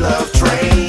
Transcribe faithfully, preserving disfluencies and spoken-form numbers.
love train.